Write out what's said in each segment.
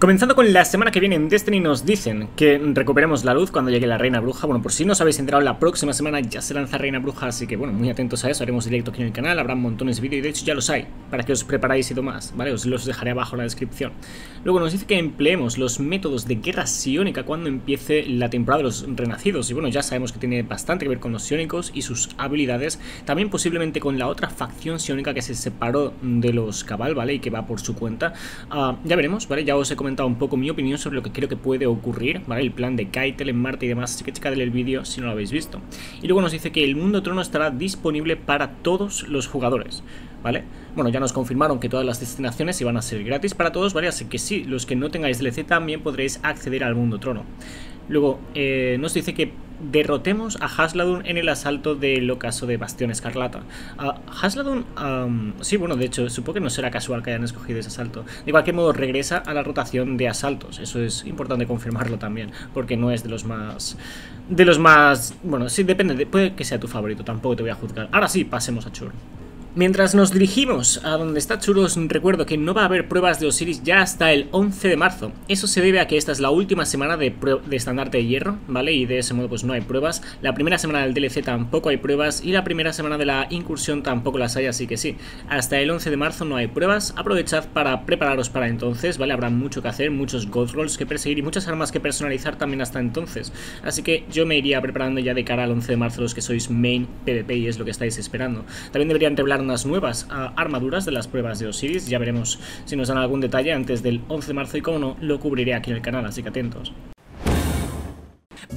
Comenzando con la semana que viene en Destiny, nos dicen que recuperemos la luz cuando llegue la Reina Bruja. Bueno, por si no os habéis enterado, la próxima semana ya se lanza Reina Bruja, así que bueno, muy atentos a eso. Haremos directo aquí en el canal, habrá montones de vídeos y de hecho ya los hay, para que os preparáis y demás, ¿vale? Os los dejaré abajo en la descripción. Luego nos dice que empleemos los métodos de guerra siónica cuando empiece la temporada de los renacidos. Y bueno, ya sabemos que tiene bastante que ver con los siónicos y sus habilidades. También posiblemente con la otra facción siónica que se separó de los Cabal, ¿vale? Y que va por su cuenta. Ya veremos, ¿vale? Ya os he comentado un poco mi opinión sobre lo que creo que puede ocurrir, ¿vale? El plan de Keitel en Marte y demás, así que checadle el vídeo si no lo habéis visto. Y luego nos dice que el Mundo Trono estará disponible para todos los jugadores, ¿vale? Bueno, ya nos confirmaron que todas las destinaciones iban a ser gratis para todos, ¿vale? Así que sí, los que no tengáis DLC también podréis acceder al Mundo Trono. Luego nos dice que derrotemos a Hasladun en el asalto del ocaso de Bastión Escarlata. Hasladun, sí, bueno, de hecho, supongo que no será casual que hayan escogido ese asalto. De cualquier modo, regresa a la rotación de asaltos. Eso es importante confirmarlo también, porque no es de los más... bueno, sí, depende, puede que sea tu favorito, tampoco te voy a juzgar. Ahora sí, pasemos a Xur. Mientras nos dirigimos a donde está Xur, os recuerdo que no va a haber pruebas de Osiris ya hasta el 11 de marzo. Eso se debe a que esta es la última semana de estandarte de hierro, ¿vale? Y de ese modo pues no hay pruebas. La primera semana del DLC tampoco hay pruebas y la primera semana de la incursión tampoco las hay, así que sí. Hasta el 11 de marzo no hay pruebas. Aprovechad para prepararos para entonces, ¿vale? Habrá mucho que hacer, muchos gold rolls que perseguir y muchas armas que personalizar también hasta entonces. Así que yo me iría preparando ya de cara al 11 de marzo los que sois main PvP y es lo que estáis esperando. También deberían revelar unas nuevas armaduras de las pruebas de Osiris. Ya veremos si nos dan algún detalle antes del 11 de marzo y como no, lo cubriré aquí en el canal, así que atentos.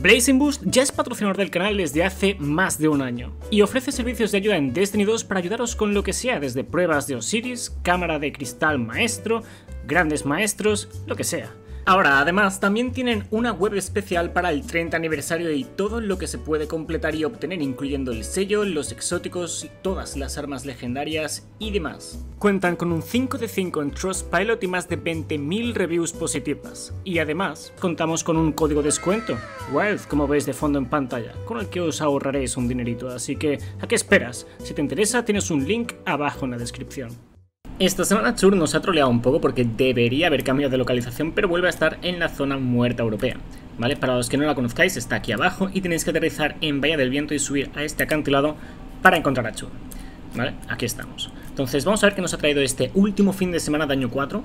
Blazing Boost ya es patrocinador del canal desde hace más de un año y ofrece servicios de ayuda en Destiny 2 para ayudaros con lo que sea, desde pruebas de Osiris, cámara de cristal maestro, grandes maestros, lo que sea. Ahora, además, también tienen una web especial para el 30 aniversario y todo lo que se puede completar y obtener, incluyendo el sello, los exóticos, todas las armas legendarias y demás. Cuentan con un 5 de 5 en Trustpilot y más de 20.000 reviews positivas. Y además, contamos con un código de descuento, Wealth, como veis de fondo en pantalla, con el que os ahorraréis un dinerito, así que ¿a qué esperas? Si te interesa, tienes un link abajo en la descripción. Esta semana Xur nos ha troleado un poco porque debería haber cambiado de localización, pero vuelve a estar en la zona muerta europea, ¿vale? Para los que no la conozcáis, está aquí abajo y tenéis que aterrizar en Bahía del Viento y subir a este acantilado para encontrar a Xur, ¿vale? Aquí estamos. Entonces vamos a ver qué nos ha traído este último fin de semana de año 4,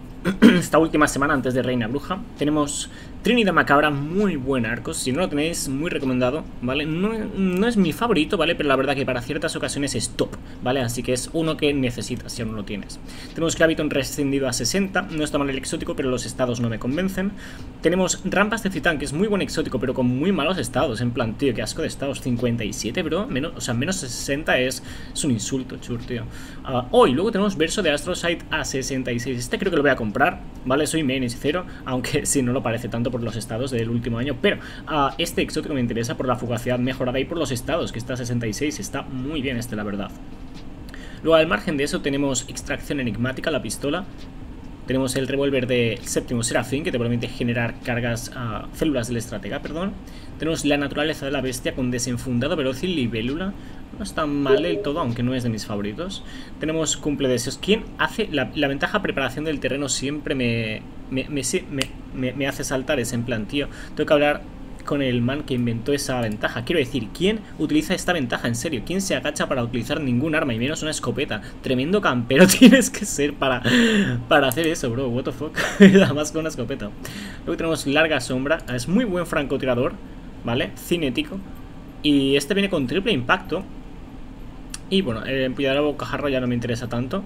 esta última semana antes de Reina Bruja. Tenemos Trinidad Macabra, muy buen arco, si no lo tenéis, muy recomendado, ¿vale? No es mi favorito, ¿vale? Pero la verdad que para ciertas ocasiones es top, ¿vale? Así que es uno que necesitas si aún no lo tienes. Tenemos Claviton rescindido a 60, no está mal el exótico, pero los estados no me convencen. Tenemos Rampas de Titán, que es muy buen exótico, pero con muy malos estados, en plan, tío, qué asco de estados, 57, bro, menos, o sea, menos 60 es un insulto, Xur, tío. Hoy luego tenemos verso de Astrosite a 66, este creo que lo voy a comprar, ¿vale? Soy main y cero, aunque si no lo parece tanto por los estados del último año, pero este exótico me interesa por la fugacidad mejorada y por los estados, que está a 66, está muy bien este, la verdad. Luego al margen de eso tenemos extracción enigmática, la pistola. Tenemos el revólver de séptimo Serafín, que te permite generar cargas células del estratega, perdón. Tenemos la naturaleza de la bestia con desenfundado veloz y libélula. No está mal del todo, aunque no es de mis favoritos. Tenemos cumple deseos. ¿Quién hace la ventaja preparación del terreno? Siempre me hace saltar ese en plan, tío. Tengo que hablar con el man que inventó esa ventaja. Quiero decir, ¿quién utiliza esta ventaja? En serio, ¿quién se agacha para utilizar ningún arma y menos una escopeta? Tremendo campero tienes que ser para hacer eso, bro. What the fuck. Además con una escopeta. Luego tenemos larga sombra. Es muy buen francotirador, ¿vale? Cinético. Y este viene con triple impacto. Y bueno, el empujador a bocajarro ya no me interesa tanto.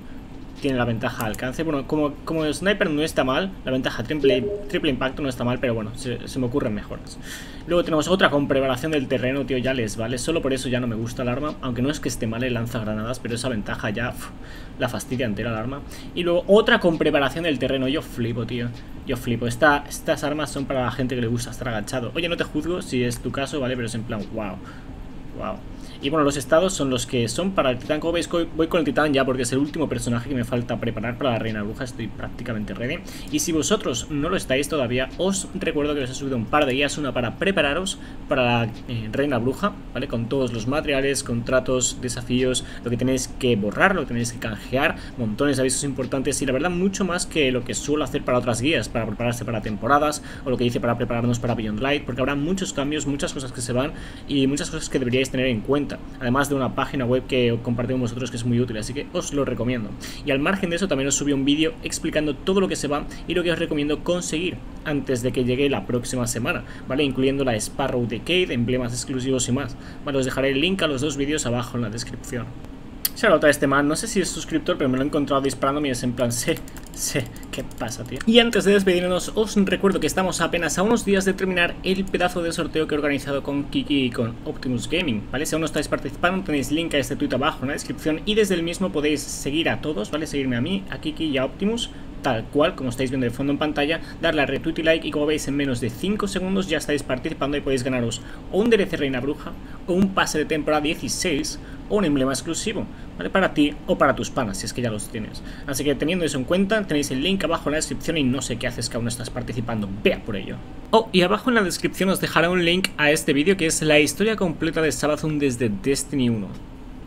Tiene la ventaja de alcance. Bueno, como el sniper no está mal, la ventaja triple impacto no está mal, pero bueno, se me ocurren mejoras. Luego tenemos otra con preparación del terreno, tío, ya les vale. Solo por eso ya no me gusta el arma, aunque no es que esté mal el lanzagranadas, pero esa ventaja ya la fastidia entera el arma. Y luego otra con preparación del terreno, yo flipo, tío. Yo flipo. Estas armas son para la gente que le gusta estar agachado. Oye, no te juzgo si es tu caso, ¿vale? Pero es en plan, wow. Y bueno, los estados son los que son para el titán. Como veis, voy con el titán ya porque es el último personaje que me falta preparar para la reina bruja. Estoy prácticamente ready. Y si vosotros no lo estáis todavía, os recuerdo que os he subido un par de guías. Una para prepararos para la reina bruja, ¿vale? Con todos los materiales, contratos, desafíos, lo que tenéis que borrar, lo que tenéis que canjear, montones de avisos importantes. Y la verdad, mucho más que lo que suelo hacer para otras guías, para prepararse para temporadas o lo que hice para prepararnos para Beyond Light, porque habrá muchos cambios, muchas cosas que se van y muchas cosas que deberíais tener en cuenta, además de una página web que compartimos vosotros que es muy útil, así que os lo recomiendo. Y al margen de eso también os subí un vídeo explicando todo lo que se va y lo que os recomiendo conseguir antes de que llegue la próxima semana, ¿vale? Incluyendo la Sparrow Decade, emblemas exclusivos y más. Vale, os dejaré el link a los dos vídeos abajo en la descripción. Charlotte, este man, no sé si es suscriptor, pero me lo he encontrado disparándome y es en plan, sí, ¿qué pasa, tío? Y antes de despedirnos, os recuerdo que estamos apenas a unos días de terminar el pedazo de sorteo que he organizado con Kiki y con Optimus Gaming, ¿vale? Si aún no estáis participando, tenéis link a este tweet abajo en la descripción y desde el mismo podéis seguir a todos, ¿vale? Seguirme a mí, a Kiki y a Optimus, tal cual, como estáis viendo de fondo en pantalla, darle a retweet y like y como veis en menos de 5 segundos ya estáis participando y podéis ganaros o un DLC Reina Bruja o un pase de temporada 16 o un emblema exclusivo, ¿vale? Para ti o para tus panas, si es que ya los tienes. Así que teniendo eso en cuenta, tenéis el link abajo en la descripción y no sé qué haces que aún no estás participando, vea por ello. Oh, y abajo en la descripción os dejaré un link a este vídeo que es la historia completa de Savathûn desde Destiny 1.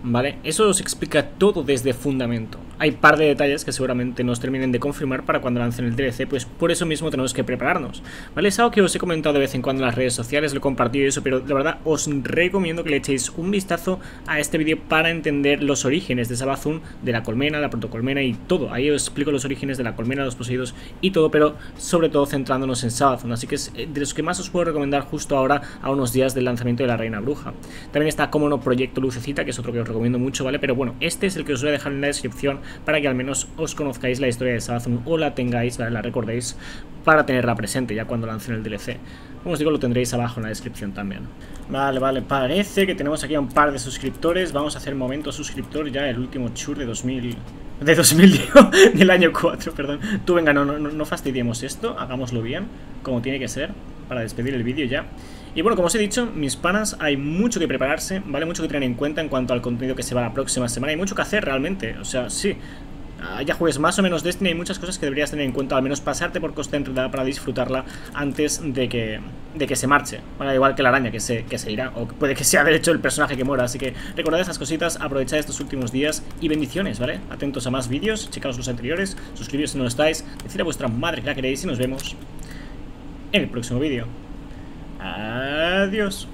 ¿Vale? Eso os explica todo desde fundamento. Hay un par de detalles que seguramente nos terminen de confirmar para cuando lancen el DLC, pues por eso mismo tenemos que prepararnos, ¿vale? Es algo que os he comentado de vez en cuando en las redes sociales, lo he compartido y eso, pero de verdad os recomiendo que le echéis un vistazo a este vídeo para entender los orígenes de Savathûn, de la colmena, la protocolmena y todo. Ahí os explico los orígenes de la colmena, los poseídos y todo, pero sobre todo centrándonos en Savathûn. Así que es de los que más os puedo recomendar justo ahora, a unos días del lanzamiento de la Reina Bruja. También está, como no, Proyecto Lucecita, que es otro que os recomiendo mucho, ¿vale? Pero bueno, este es el que os voy a dejar en la descripción para que al menos os conozcáis la historia de Savathûn o la tengáis, ¿vale? La recordéis para tenerla presente ya cuando lancen el DLC. Como os digo, lo tendréis abajo en la descripción también. Vale, vale, parece que tenemos aquí a un par de suscriptores. Vamos a hacer momento suscriptor ya, el último chur de 2010, del año 4, perdón. Tú venga, no fastidiemos esto, hagámoslo bien, como tiene que ser, para despedir el vídeo ya. Y bueno, como os he dicho, mis panas, hay mucho que prepararse, ¿vale? Mucho que tener en cuenta en cuanto al contenido que se va la próxima semana. Hay mucho que hacer realmente, o sea, sí. Ya juegues más o menos Destiny, hay muchas cosas que deberías tener en cuenta, al menos pasarte por Costa Enredada para disfrutarla antes de que se marche, bueno, igual que la araña que se irá, o puede que sea de hecho el personaje que muera, así que recordad esas cositas, aprovechad estos últimos días y bendiciones, ¿vale? Atentos a más vídeos, checaos los anteriores, suscribiros si no lo estáis, decid a vuestra madre que la queréis y nos vemos en el próximo vídeo. Adiós.